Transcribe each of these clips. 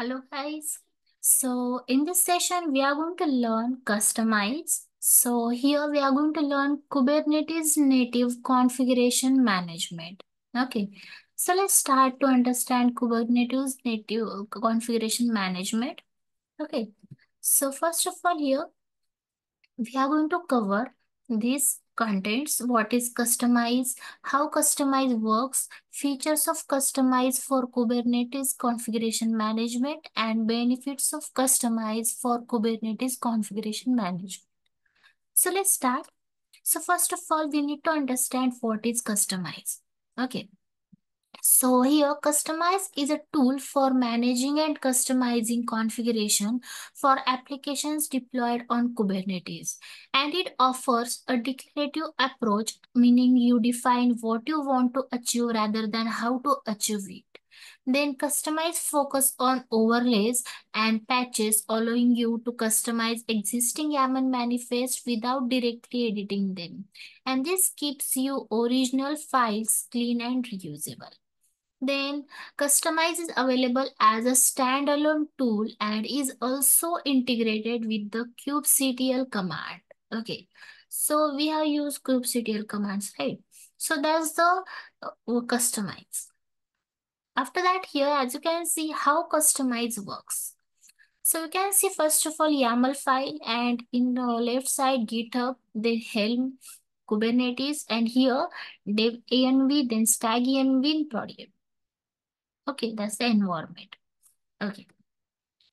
Hello guys. So in this session, we are going to learn Kustomize. So here we are going to learn Kubernetes native configuration management. Okay. So let's start to understand Kubernetes native configuration management. Okay. So first of all here, we are going to cover these contents, what is Kustomize, how Kustomize works, features of Kustomize for Kubernetes configuration management, and benefits of Kustomize for Kubernetes configuration management. So let's start. So first of all, we need to understand what is Kustomize. Okay. So here, Kustomize is a tool for managing and customizing configuration for applications deployed on Kubernetes. And it offers a declarative approach, meaning you define what you want to achieve rather than how to achieve it. Then Kustomize focus on overlays and patches, allowing you to customize existing YAML manifests without directly editing them. And this keeps your original files clean and reusable. Then Kustomize is available as a standalone tool and is also integrated with the kubectl command. Okay, so we have used kubectl commands, right? So that's the Kustomize. After that here, as you can see how Kustomize works. So you can see first of all YAML file, and in the left side GitHub, then Helm, Kubernetes, and here dev env, then stag env in prod. Okay, that's the environment. Okay.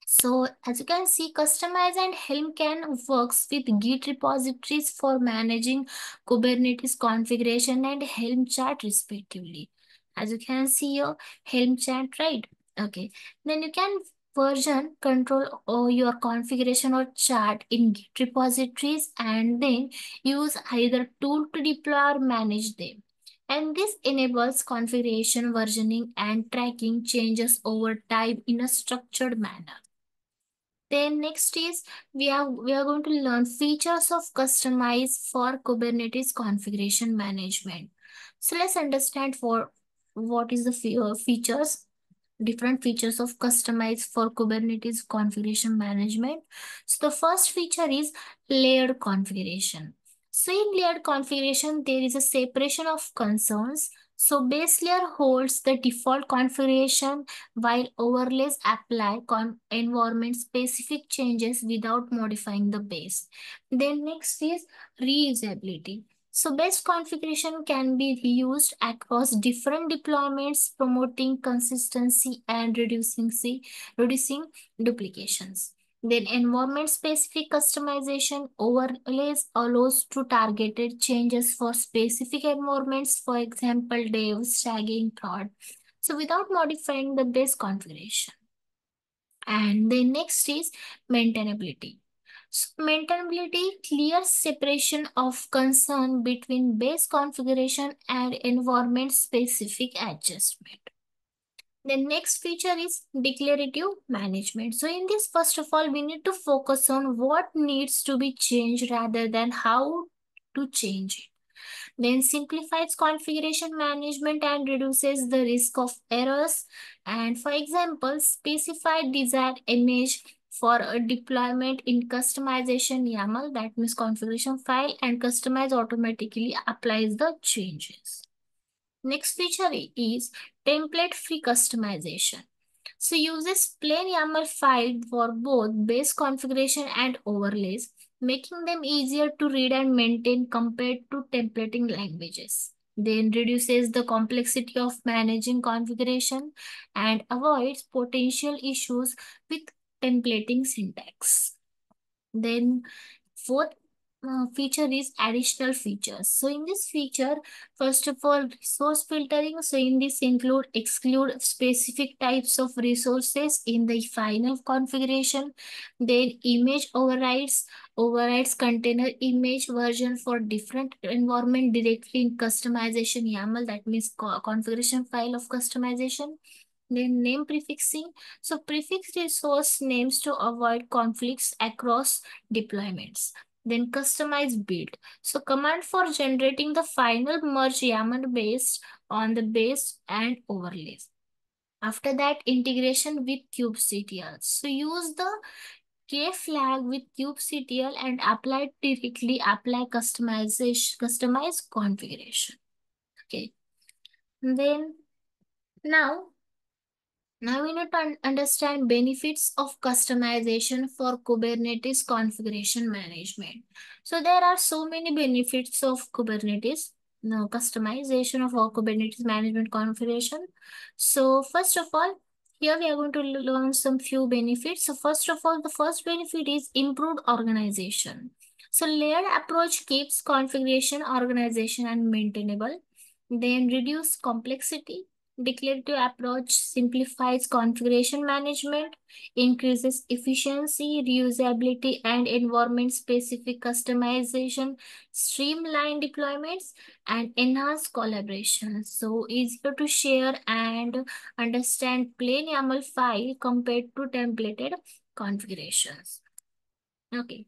So as you can see, Kustomize and Helm can works with Git repositories for managing Kubernetes configuration and Helm chart respectively. As you can see your Helm chart, right? Okay. Then you can version control or your configuration or chart in Git repositories and then use either tool to deploy or manage them. And this enables configuration, versioning, and tracking changes over time in a structured manner. Then next is we are going to learn features of Kustomize for Kubernetes configuration management. So let's understand what is the features, different features of Kustomize for Kubernetes configuration management. So the first feature is layered configuration. So in layered configuration, there is a separation of concerns. So base layer holds the default configuration while overlays apply environment specific changes without modifying the base. Then next is reusability. So base configuration can be reused across different deployments, promoting consistency and reducing duplications. Then environment-specific customization, overlays allows to targeted changes for specific environments, for example, devs, tagging, prod. So without modifying the base configuration. And then next is maintainability. So maintainability, clear separation of concern between base configuration and environment-specific adjustment. The next feature is declarative management. So in this, first of all, we need to focus on what needs to be changed rather than how to change it. Then simplifies configuration management and reduces the risk of errors. And for example, specify desired image for a deployment in customization YAML, that means configuration file, and Kustomize automatically applies the changes. Next feature is template-free customization. So uses plain YAML file for both base configuration and overlays, making them easier to read and maintain compared to templating languages. Then reduces the complexity of managing configuration and avoids potential issues with templating syntax. Then fourth feature is additional features. So in this feature, first of all, resource filtering. So in this include, exclude specific types of resources in the final configuration. Then image overrides, container image version for different environment directly in customization YAML, that means configuration file of customization. Then name prefixing. So prefix resource names to avoid conflicts across deployments. Then Kustomize build. So command for generating the final merge YAML based on the base and overlays. After that, integration with kubectl. So use the K flag with kubectl and apply directly, apply customization, customize configuration. Okay. Then now we need to understand benefits of customization for Kubernetes configuration management. So there are so many benefits of Kubernetes. No, customization of our Kubernetes management configuration. So first of all, here we are going to learn some few benefits. So first of all, the first benefit is improved organization. So layered approach keeps configuration, organization and maintainable. Then reduce complexity. Declarative approach simplifies configuration management, increases efficiency, reusability and environment specific customization, streamline deployments and enhance collaboration. So easier to share and understand plain YAML file compared to templated configurations. Okay.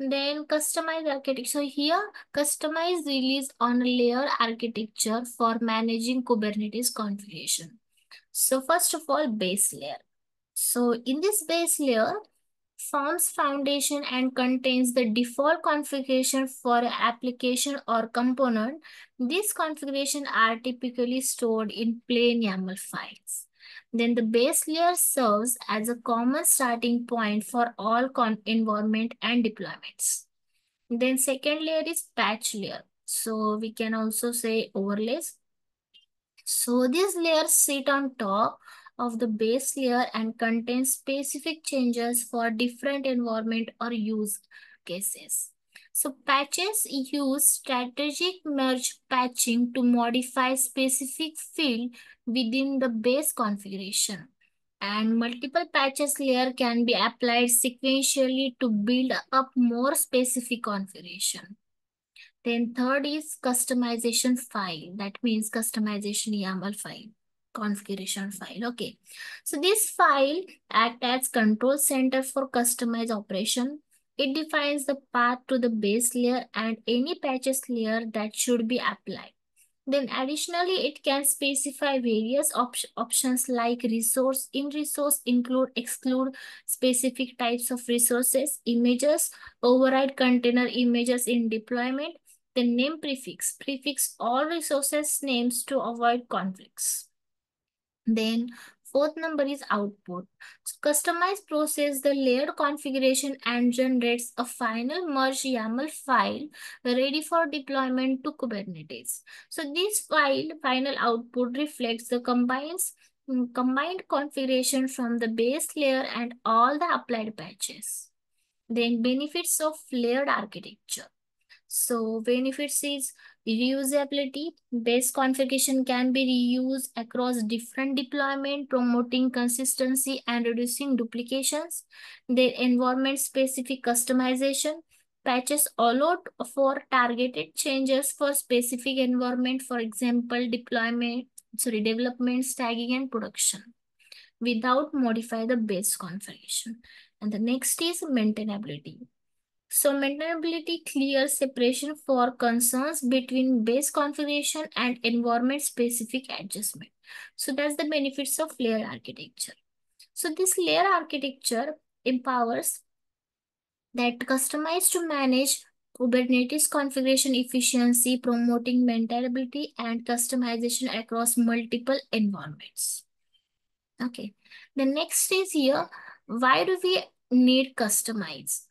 Then customize architecture. So here, customize release on layer architecture for managing Kubernetes configuration. So first of all, base layer. So in this base layer, forms foundation and contains the default configuration for application or component. These configurations are typically stored in plain YAML files. Then the base layer serves as a common starting point for all environment and deployments. Then second layer is patch layer. So we can also say overlays. So these layers sit on top of the base layer and contain specific changes for different environment or use cases. So patches use strategic merge patching to modify specific field within the base configuration. And multiple patches layer can be applied sequentially to build up more specific configuration. Then third is customization file. That means customization YAML file, configuration file. Okay. So this file acts as control center for customized operation. It defines the path to the base layer and any patches layer that should be applied. Then additionally, it can specify various options like resource, in-resource, include, exclude specific types of resources, images, override container images in deployment, then name prefix, prefix all resources names to avoid conflicts. Then fourth number is output. So customize process the layered configuration and generates a final merge YAML file ready for deployment to Kubernetes. So this file final output reflects the combined configuration from the base layer and all the applied patches. Then benefits of layered architecture. So benefits is reusability. Base configuration can be reused across different deployment, promoting consistency and reducing duplications. The environment-specific customization. Patches allowed for targeted changes for specific environment, for example, development, tagging, and production, without modifying the base configuration. And the next is maintainability. So maintainability clears separation for concerns between base configuration and environment-specific adjustment. So that's the benefits of layer architecture. So this layer architecture empowers that customize to manage Kubernetes configuration efficiency, promoting maintainability and customization across multiple environments. Okay, the next is here, why do we need Kustomize?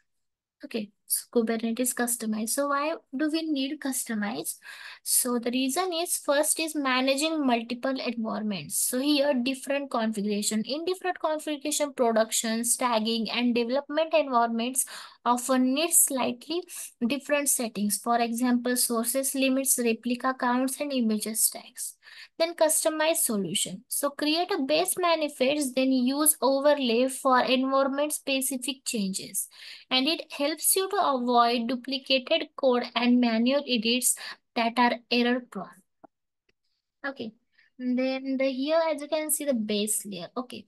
Okay, so Kubernetes Kustomize. So why do we need Kustomize? So the reason is, first is managing multiple environments. So here different configuration. In different configuration, productions, tagging and development environments often need slightly different settings. For example, sources, limits, replica counts and images tags. Then customize solution. So create a base manifest, then use overlay for environment specific changes. And it helps you to avoid duplicated code and manual edits that are error prone. Okay. And then here, as you can see, the base layer. Okay.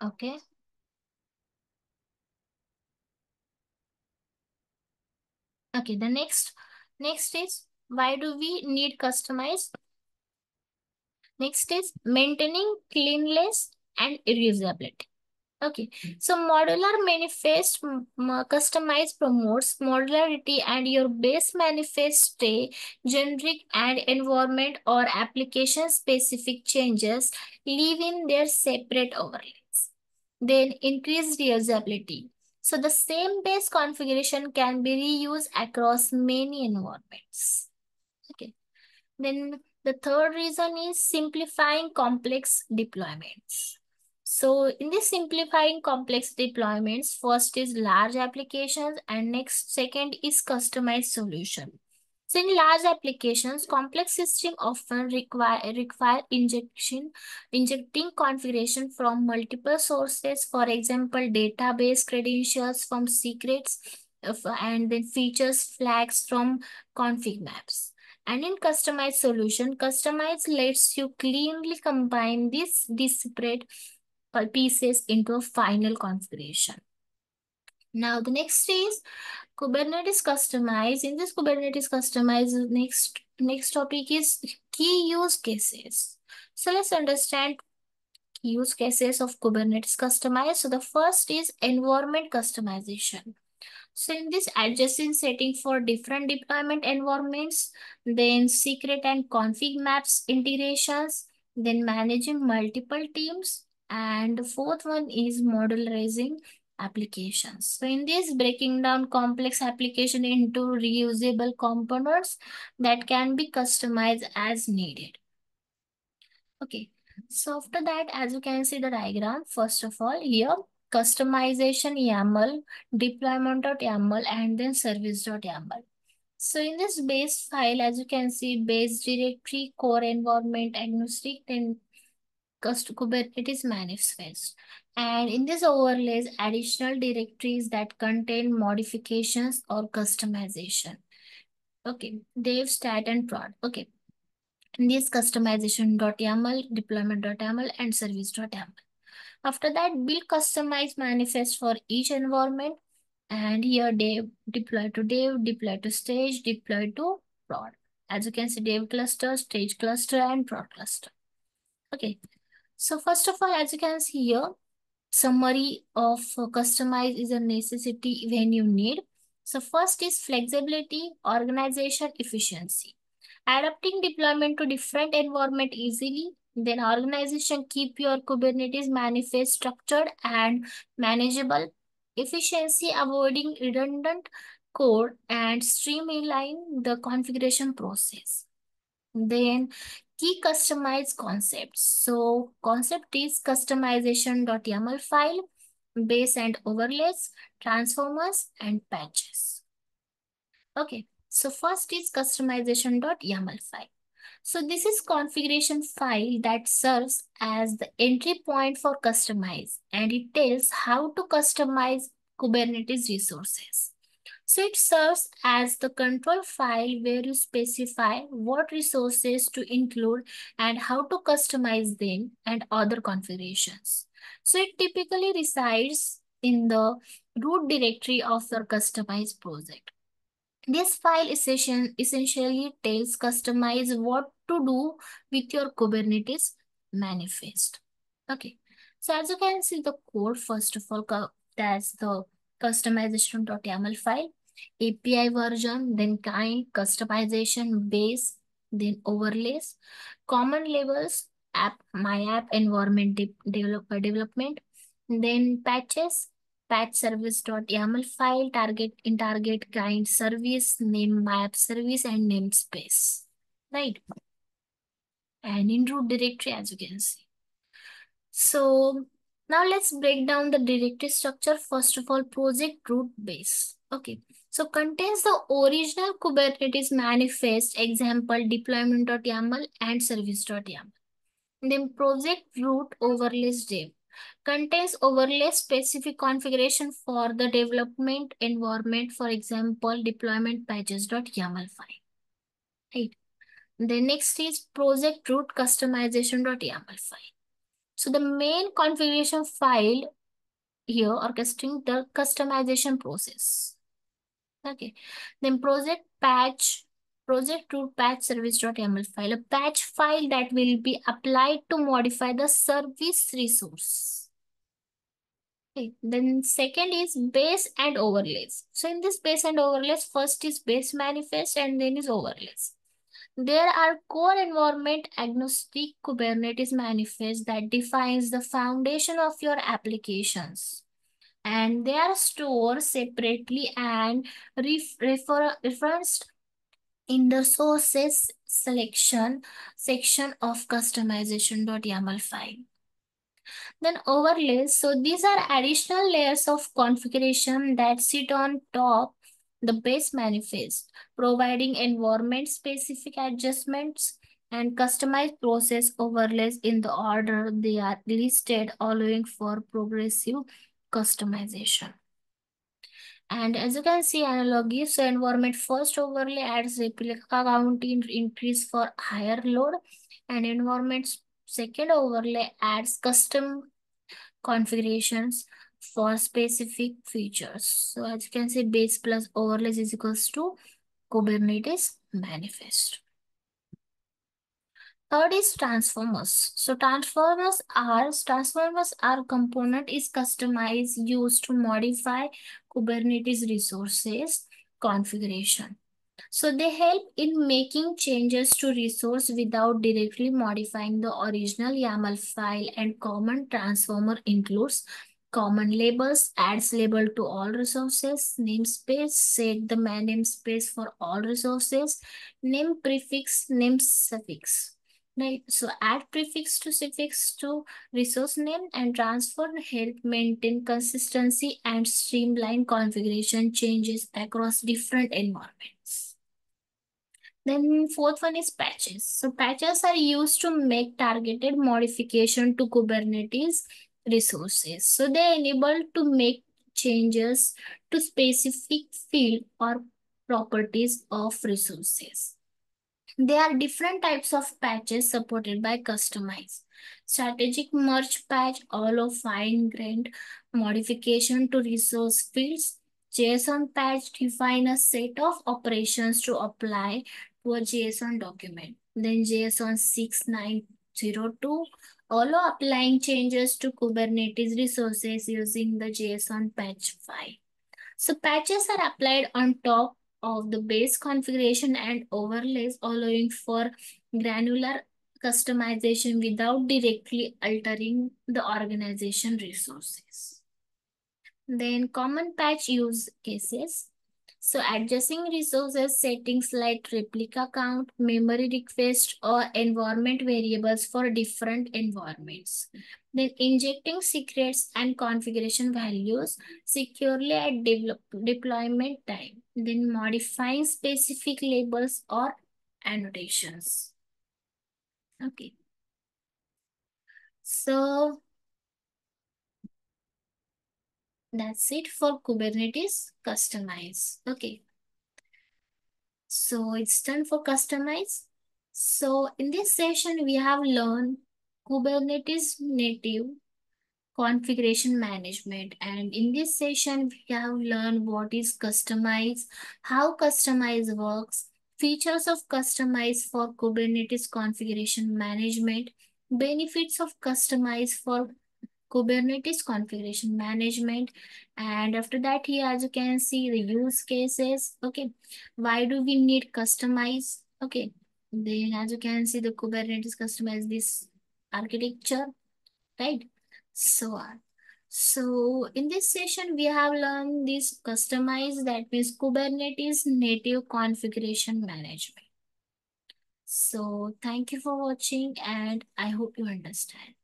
Okay, Okay, the next is, why do we need Kustomize? Next is maintaining cleanliness and irreusability. Okay, so modular manifest Kustomize promotes modularity and your base manifest stay generic and environment or application specific changes live in their separate overlays. Then increase reusability. So the same base configuration can be reused across many environments. Okay, then the third reason is simplifying complex deployments. So in this simplifying complex deployments, first is large applications and second is customized solution. So in large applications, complex systems often require injecting configuration from multiple sources, for example, database credentials from secrets and then features flags from config maps. And in customized solution, Kustomize lets you cleanly combine these disparate pieces into a final configuration. Now the next is Kubernetes Kustomize. In this Kubernetes Kustomize, next topic is key use cases. So let's understand use cases of Kubernetes Kustomize. So the first is environment customization. So in this, adjacent setting for different deployment environments, then secret and config maps integrations, then managing multiple teams, and the fourth one is modularizing applications. So in this, breaking down complex application into reusable components that can be customized as needed. Okay, so after that, as you can see the diagram, first of all here, customization YAML, deployment.yaml, and then service.yaml. So in this base file, as you can see, base directory, core environment, agnostic, then Kubernetes manifest. And in this overlays, additional directories that contain modifications or customization. Okay, dev, stat, and prod. Okay, in this customization.yaml, deployment.yaml, and service.yaml. After that, build Kustomize manifest for each environment. And here, dev, deploy to stage, deploy to prod. As you can see, dev cluster, stage cluster, and prod cluster. Okay. So first of all, as you can see here, summary of Kustomize is a necessity when you need. So first is flexibility, organization, efficiency. Adapting deployment to different environment easily. Then organization, keep your Kubernetes manifest structured and manageable. Efficiency, avoiding redundant code and streamline the configuration process. Then key Kustomize concepts. So concept is customization.yaml file, base and overlays, transformers, and patches. Okay, so first is customization.yaml file. So this is configuration file that serves as the entry point for Kustomize, and it tells how to customize Kubernetes resources. So it serves as the control file where you specify what resources to include and how to customize them and other configurations. So it typically resides in the root directory of your Kustomize project. This file essentially tells Kustomize what to do with your Kubernetes manifest. Okay, so as you can see the code, first of all, that's the customization.yaml file. API version, then kind, customization, base, then overlays, common labels, app, my app, environment development, then patches, patch service.yaml file, target in target kind service, name my app service, and namespace, right? And in root directory, as you can see. So now let's break down the directory structure. First of all, project root base. Okay, so contains the original Kubernetes manifest, example deployment.yaml and service.yaml. Then project root overlays dev. Contains overlay specific configuration for the development environment, for example deployment patches.yaml file. Right. The next is project root customization.yaml file. So the main configuration file here orchestrating the customization process. Okay. Then project patch, project root patch service.yaml file, a patch file that will be applied to modify the service resource. Okay. Then second is base and overlays. So in this base and overlays, first is base manifest and then is overlays. There are core environment agnostic Kubernetes manifests that defines the foundation of your applications. And they are stored separately and referenced in the sources selection section of customization.yaml file. Then overlays. So these are additional layers of configuration that sit on top the base manifest, providing environment-specific adjustments and customized process overlays in the order they are listed, allowing for progressive customization. And as you can see, analogy, so environment first overlay adds replica count increase for higher load, and environment second overlay adds custom configurations for specific features. So as you can see, base plus overlays is equals to Kubernetes manifest. Third is transformers. So transformers are component is customized, used to modify Kubernetes resources configuration. So they help in making changes to resource without directly modifying the original YAML file, and common transformer includes common labels, adds label to all resources, namespace, set the namespace for all resources, name prefix, name suffix, right? So add prefix to suffix to resource name, and transfer help maintain consistency and streamline configuration changes across different environments. Then fourth one is patches. So patches are used to make targeted modification to Kubernetes resources. So they enable to make changes to specific field or properties of resources. There are different types of patches supported by Kustomize. Strategic merge patch, allow fine-grained modification to resource fields. JSON patch, define a set of operations to apply to a JSON document. Then JSON 6902, allow applying changes to Kubernetes resources using the JSON patch file. So patches are applied on top of the base configuration and overlays, allowing for granular customization without directly altering the organization resources. Then common patch use cases. So adjusting resources settings like replica count, memory request, or environment variables for different environments. Then injecting secrets and configuration values securely at deployment time. Then modifying specific labels or annotations. Okay. So that's it for Kubernetes Kustomize. Okay. So it's done for Kustomize. So in this session, we have learned Kubernetes native configuration management. And in this session, we have learned what is Kustomize, how Kustomize works, features of Kustomize for Kubernetes configuration management, benefits of Kustomize for Kubernetes configuration management, and after that here as you can see the use cases. Okay, why do we need Kustomize? Okay, then as you can see the Kubernetes Kustomize this architecture, right? So in this session we have learned this Kustomize, that means Kubernetes native configuration management. So thank you for watching and I hope you understand.